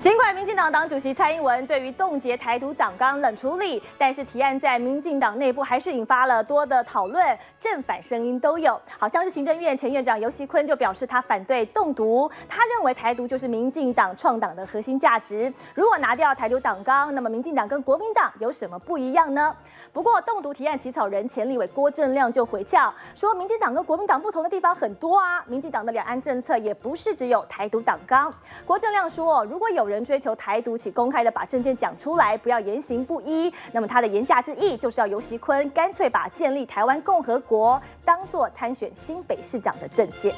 尽管民进党党主席蔡英文对于冻结台独党纲冷处理，但是提案在民进党内部还是引发了多的讨论，正反声音都有。好像是行政院前院长游锡堃就表示他反对冻读，他认为台独就是民进党创党的核心价值。如果拿掉台独党纲，那么民进党跟国民党有什么不一样呢？不过冻读提案起草人前立委郭正亮就回呛说，民进党跟国民党不同的地方很多啊，民进党的两岸政策也不是只有台独党纲。郭正亮说，如果有人追求台独，请公开的把政见讲出来，不要言行不一。那么他的言下之意就是要游锡堃干脆把建立台湾共和国当作参选新北市长的政见。